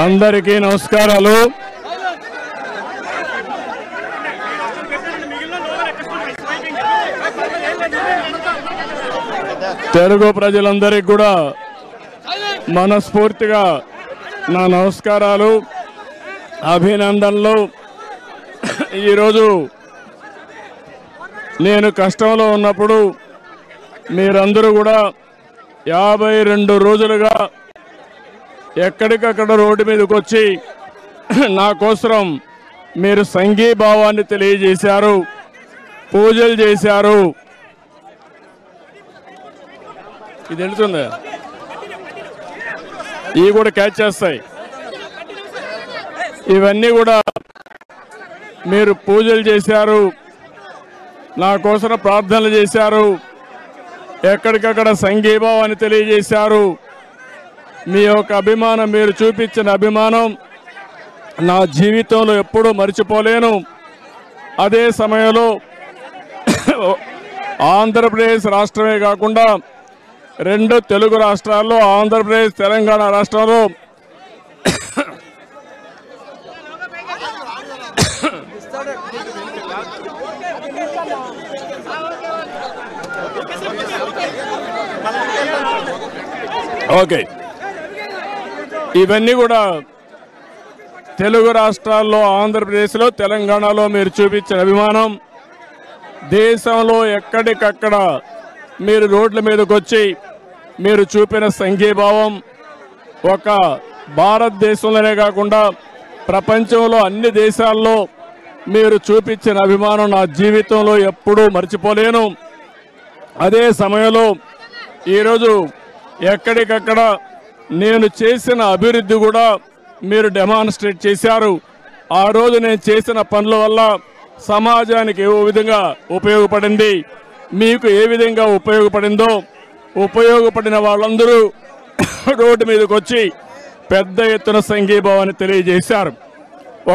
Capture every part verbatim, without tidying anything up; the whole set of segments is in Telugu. అందరికీ నమస్కారాలు। తెలుగు ప్రజలందరికీ కూడా మనస్ఫూర్తిగా నా నమస్కారాలు, అభినందనలు। ఈ రోజు నేను కష్టంలో ఉన్నప్పుడు మీరందరూ కూడా యాభై రెండు రోజులుగా ఎక్కడికక్కడ రోడ్డు మీదకి వచ్చి నా కోసం మీరు సంఘీభావాన్ని తెలియజేశారు, పూజలు చేశారు। ఇది వెళ్తుందా? ఇవి కూడా క్యాచ్ చేస్తాయి। ఇవన్నీ కూడా మీరు పూజలు చేశారు, నా కోసం ప్రార్థనలు చేశారు, ఎక్కడికక్కడ సంఘీభావాన్ని తెలియజేశారు। మీ యొక్క అభిమానం, మీరు చూపించిన అభిమానం నా జీవితంలో ఎప్పుడూ మర్చిపోలేను। అదే సమయంలో ఆంధ్రప్రదేశ్ రాష్ట్రమే కాకుండా రెండు తెలుగు రాష్ట్రాల్లో, ఆంధ్రప్రదేశ్ తెలంగాణ రాష్ట్రాల్లో ఓకే ఇవన్నీ కూడా తెలుగు రాష్ట్రాల్లో, ఆంధ్రప్రదేశ్లో, తెలంగాణలో మీరు చూపించిన అభిమానం, దేశంలో ఎక్కడికక్కడ మీరు రోడ్ల మీదకి వచ్చి మీరు చూపిన సంఘీభావం ఒక భారతదేశంలోనే కాకుండా ప్రపంచంలో అన్ని దేశాల్లో మీరు చూపించిన అభిమానం నా జీవితంలో ఎప్పుడూ మర్చిపోలేను। అదే సమయంలో ఈరోజు ఎక్కడికక్కడ నేను చేసిన అభివృద్ధి కూడా మీరు డెమాన్స్ట్రేట్ చేశారు। ఆ రోజు నేను చేసిన పనుల వల్ల సమాజానికి ఏ విధంగా ఉపయోగపడింది, మీకు ఏ విధంగా ఉపయోగపడిందో, ఉపయోగపడిన వాళ్ళందరూ రోడ్డు మీదకి వచ్చి పెద్ద ఎత్తున సంఘీభావాన్ని తెలియజేశారు।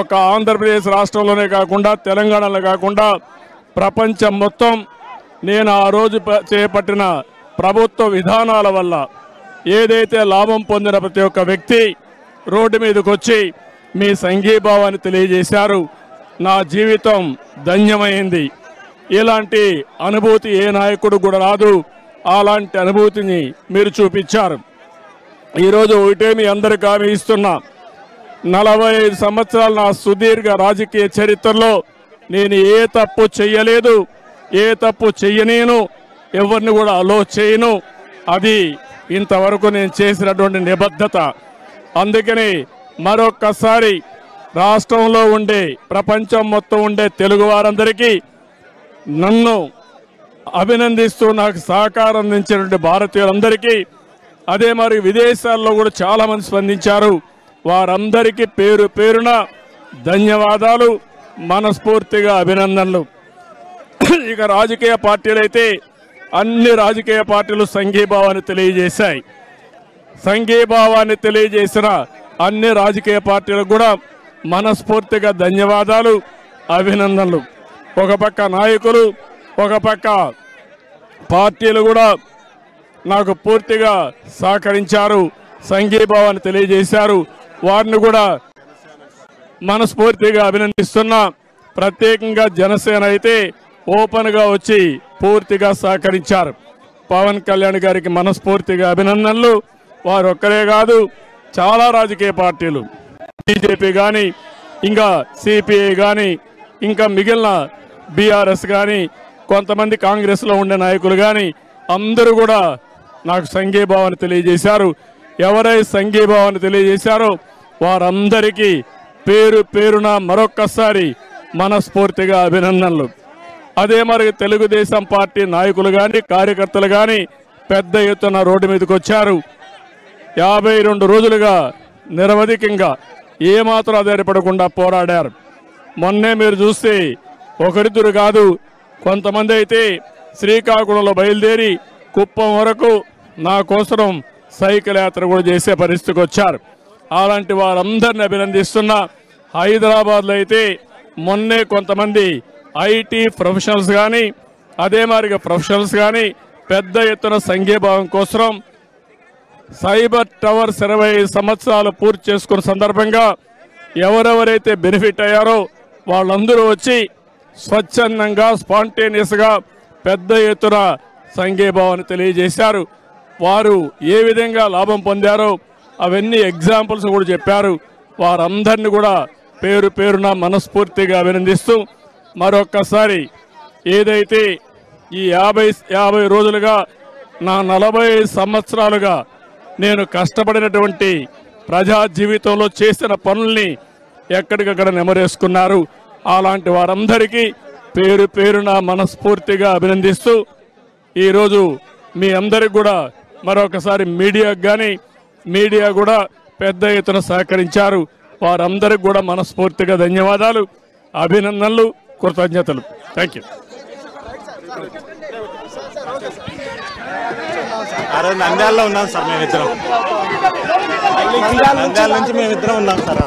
ఒక ఆంధ్రప్రదేశ్ రాష్ట్రంలోనే కాకుండా, తెలంగాణలో కాకుండా, ప్రపంచం మొత్తం నేను ఆ రోజు చేపట్టిన ప్రభుత్వ విధానాల వల్ల ఏదైతే లాభం పొందిన ప్రతి ఒక్క వ్యక్తి రోడ్డు మీదకి వచ్చి మీ సంఘీభావాన్ని తెలియజేశారు। నా జీవితం ధన్యమైంది। ఇలాంటి అనుభూతి ఏ నాయకుడు కూడా రాదు, అలాంటి అనుభూతిని మీరు చూపించారు। ఈరోజు ఒకటే మీ అందరికీ హామీ ఇస్తున్నా, నలభై ఐదు సంవత్సరాల నా సుదీర్ఘ రాజకీయ చరిత్రలో నేను ఏ తప్పు చేయలేదు, ఏ తప్పు చెయ్యనేను, ఎవరిని కూడా అలో చేయను। అది ఇంతవరకు నేను చేసినటువంటి నిబద్ధత। అందుకని మరొక్కసారి రాష్ట్రంలో ఉండే, ప్రపంచం మొత్తం ఉండే తెలుగు వారందరికీ నన్ను అభినందిస్తూ నాకు సహకారం అందించినటువంటి భారతీయులందరికీ, అదే మరి విదేశాల్లో కూడా చాలామంది స్పందించారు, వారందరికీ పేరు పేరున ధన్యవాదాలు, మనస్ఫూర్తిగా అభినందనలు। ఇక రాజకీయ పార్టీలైతే అన్ని రాజకీయ పార్టీలు సంఘీభావాన్ని తెలియజేశాయి। సంఘీభావాన్ని తెలియజేసిన అన్ని రాజకీయ పార్టీలకు కూడా మనస్ఫూర్తిగా ధన్యవాదాలు, అభినందనలు। ఒక పక్క నాయకులు, ఒక పక్క పార్టీలు కూడా నాకు పూర్తిగా సహకరించారు, సంఘీభావాన్ని తెలియజేశారు, వారిని కూడా మనస్ఫూర్తిగా అభినందిస్తున్నా। ప్రత్యేకంగా జనసేన అయితే ఓపెన్గా వచ్చి పూర్తిగా సహకరించారు। పవన్ కళ్యాణ్ గారికి మనస్ఫూర్తిగా అభినందనలు। వారు ఒక్కరే కాదు, చాలా రాజకీయ పార్టీలు, బీజేపీ కానీ, ఇంకా సిపిఐ కానీ, ఇంకా మిగిలిన బీఆర్ఎస్ కానీ, కొంతమంది కాంగ్రెస్లో ఉండే నాయకులు కానీ, అందరూ కూడా నాకు సంఘీభావాన్ని తెలియజేశారు। ఎవరై సంఘీభావాన్ని తెలియజేశారో వారందరికీ పేరు పేరున మరొక్కసారి మనస్ఫూర్తిగా అభినందనలు। అదే మరి తెలుగుదేశం పార్టీ నాయకులు కానీ, కార్యకర్తలు కానీ పెద్ద ఎత్తున రోడ్డు మీదకి వచ్చారు। యాభై రెండు రోజులుగా నిరవధికంగా ఏమాత్రం ఆధారపడకుండా పోరాడారు। మొన్నే మీరు చూస్తే ఒకరిద్దరు కాదు, కొంతమంది అయితే శ్రీకాకుళంలో బయలుదేరి కుప్పం వరకు నా కోసం సైకిల్ యాత్ర కూడా చేసే పరిస్థితికి వచ్చారు। అలాంటి వారందరిని అభినందిస్తున్న హైదరాబాద్లో అయితే మొన్నే కొంతమంది ఐటీ ప్రొఫెషనల్స్ కానీ, అదే మాదిరిగా ప్రొఫెషనల్స్ కానీ పెద్ద ఎత్తున సంఘీభావం కోసం సైబర్ టవర్ ఇరవై సంవత్సరాలు పూర్తి చేసుకున్న సందర్భంగా ఎవరెవరైతే బెనిఫిట్ అయ్యారో వాళ్ళందరూ వచ్చి స్వచ్ఛందంగా స్పాంటేనియస్ గా పెద్ద ఎత్తున సంఘీభావాన్ని తెలియజేశారు. వారు ఏ విధంగా లాభం పొందారో అవన్నీ ఎగ్జాంపుల్స్ కూడా చెప్పారు. వారందరిని కూడా పేరు పేరున మనస్ఫూర్తిగా అభినందిస్తూ మరొకసారి ఏదైతే ఈ యాభై యాభై రోజులుగా నా నలభై సంవత్సరాలుగా నేను కష్టపడినటువంటి ప్రజా జీవితంలో చేసిన పనుల్ని ఎక్కడికక్కడ నెమరేసుకున్నారు. అలాంటి వారందరికీ పేరు పేరున మనస్ఫూర్తిగా అభినందిస్తూ ఈరోజు మీ అందరికి కూడా మరొకసారి మీడియాకు కానీ మీడియా కూడా పెద్ద ఎత్తున సహకరించారు. వారందరికీ కూడా మనస్ఫూర్తిగా ధన్యవాదాలు, అభినందనలు, కృతజ్ఞతలు. Thank you. నంద్యాలలో ఉన్నాం సార్, మేమిద్దరం నంద్యాల నుంచి మేమిద్దరం ఉన్నాం సార్.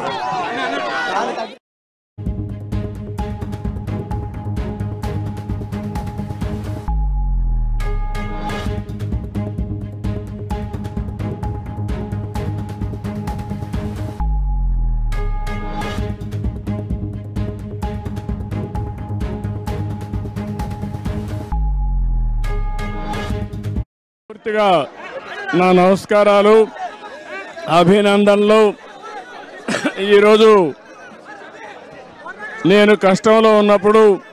పూర్తిగా నా నమస్కారాలు, అభినందనలు. ఈరోజు నేను కష్టంలో ఉన్నప్పుడు